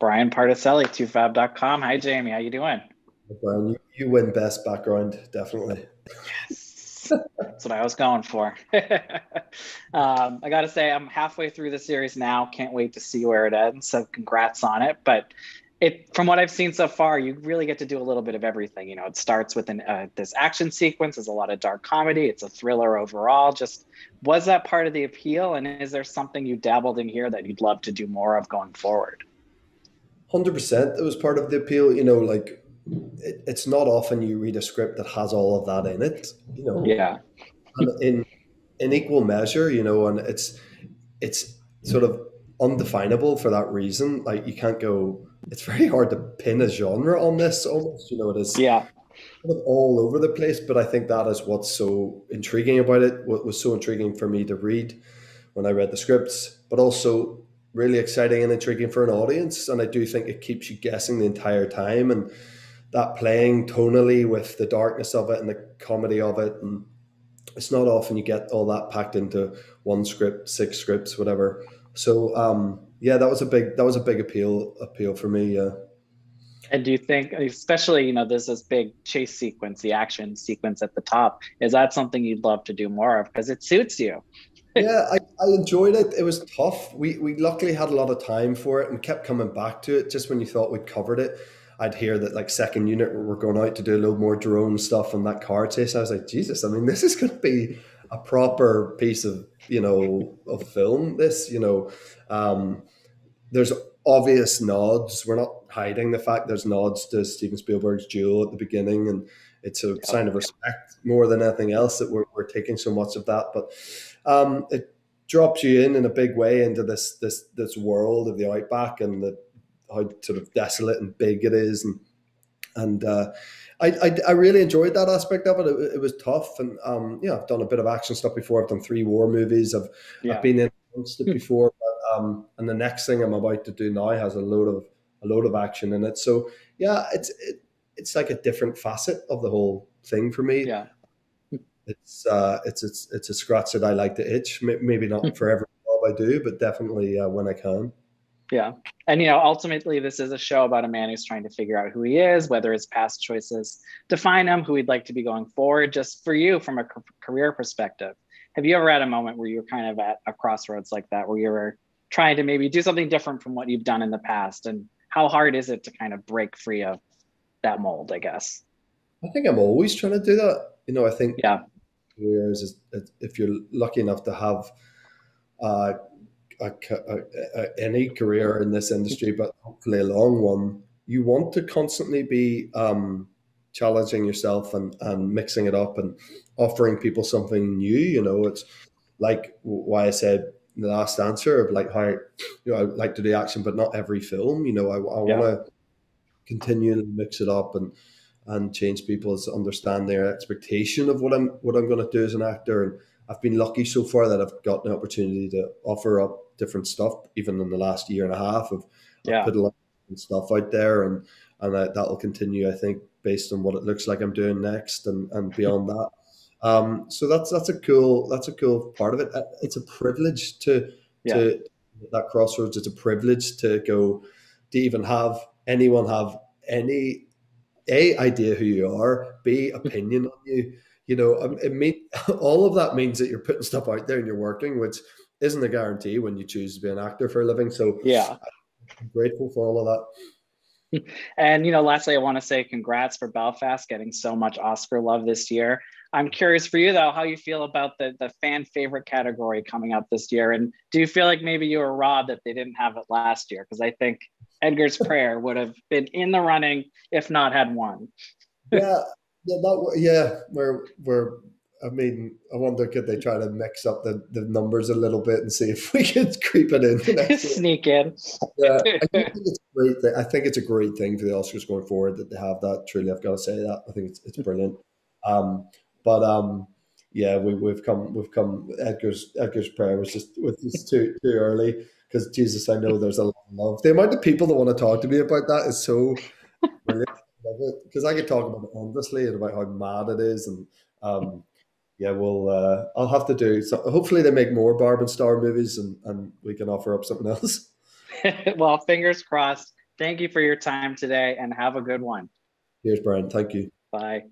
Brian Particelli, toofab.com. Hi, Jamie. How you doing? Brian, you win best background, definitely. Yes. That's what I was going for. I got to say, I'm halfway through the series now. Can't wait to see where it ends. So congrats on it. But from what I've seen so far, you really get to do a little bit of everything. You know, it starts with this action sequence. There's a lot of dark comedy. It's a thriller overall. Just was that part of the appeal? And is there something you dabbled in here that you'd love to do more of going forward? 100%. That was part of the appeal. You know, like it's not often you read a script that has all of that in it. You know, yeah. And in equal measure, you know, and it's sort of undefinable for that reason. Like you can't go. It's very hard to pin a genre on this almost, you know, it is kind of all over the place, but I think that is what's so intriguing about it, what was so intriguing for me to read when I read the scripts, but also really exciting and intriguing for an audience. And I do think it keeps you guessing the entire time, and that playing tonally with the darkness of it and the comedy of it. And it's not often you get all that packed into one script, 6 scripts, whatever. So, yeah, that was a big appeal for me. Yeah. And do you think, especially, you know, there's this big chase sequence, the action sequence at the top, is that something you'd love to do more of? Because it suits you. Yeah, I enjoyed it. It was tough. We luckily had a lot of time for it and kept coming back to it. Just when you thought we'd covered it, I'd hear that like second unit we're going out to do a little more drone stuff on that car chase. I was like, Jesus, I mean, this is going to be a proper piece of, you know, of film. This, you know, there's obvious nods. We're not hiding the fact there's nods to Steven Spielberg's Duel at the beginning, and it's a sign of respect more than anything else that we're taking so much of that. But it drops you in a big way into this world of the Outback and how sort of desolate and big it is, and I really enjoyed that aspect of it. It was tough, and yeah, I've done a bit of action stuff before. I've done 3 war movies. I've been in before, but, and the next thing I'm about to do now has a load of action in it. So yeah, it's like a different facet of the whole thing for me. Yeah, it's a scratch that I like to itch. Maybe not for every job I do, but definitely when I can. Yeah. And, you know, ultimately, this is a show about a man who's trying to figure out who he is, whether his past choices define him, who he'd like to be going forward. Just for you, from a career perspective, have you ever had a moment where you were kind of at a crossroads like that, where you were trying to maybe do something different from what you've done in the past? And how hard is it to kind of break free of that mold, I guess? I think I'm always trying to do that. You know, I think careers, if you're lucky enough to have any career in this industry, but hopefully a long one, you want to constantly be challenging yourself and mixing it up and offering people something new. You know, it's like why I said in the last answer of like how, you know, I like to do action, but not every film. You know, I want to continue to mix it up and change people's understand their expectation of what I'm going to do as an actor. And I've been lucky so far that I've got an opportunity to offer up different stuff, even in the last year and a half. I've put a lot of stuff out there, and that'll continue, I think, based on what it looks like I'm doing next and beyond that. So that's a cool part of it. It's a privilege to that crossroads. It's a privilege to go, to even have anyone have any, A, idea who you are, B, opinion on you. You know, it mean, all of that means that you're putting stuff out there and you're working, which isn't a guarantee when you choose to be an actor for a living. So yeah, I'm grateful for all of that. And, you know, lastly, I want to say congrats for Belfast getting so much Oscar love this year. I'm curious for you, though, how you feel about the fan favorite category coming up this year. And do you feel like maybe you were robbed that they didn't have it last year? Because I think Edgar's Prayer would have been in the running, if not had won. Yeah. Yeah, we're. I mean, I wonder could they try to mix up the numbers a little bit and see if we could creep it in, sneak in. Yeah, I think it's a great thing for the Oscars going forward that they have that. Truly, I've got to say that. I think it's brilliant. Yeah, we've come. Edgar's Prayer was just too early, because Jesus, I know there's a lot of love. The amount of people that want to talk to me about that is so brilliant. Because I could talk about it endlessly and about how mad it is, and I'll have to do so. Hopefully they make more Barb and Star movies, and we can offer up something else. Well, fingers crossed Thank you for your time today and have a good one. Cheers, Brian. Thank you. Bye.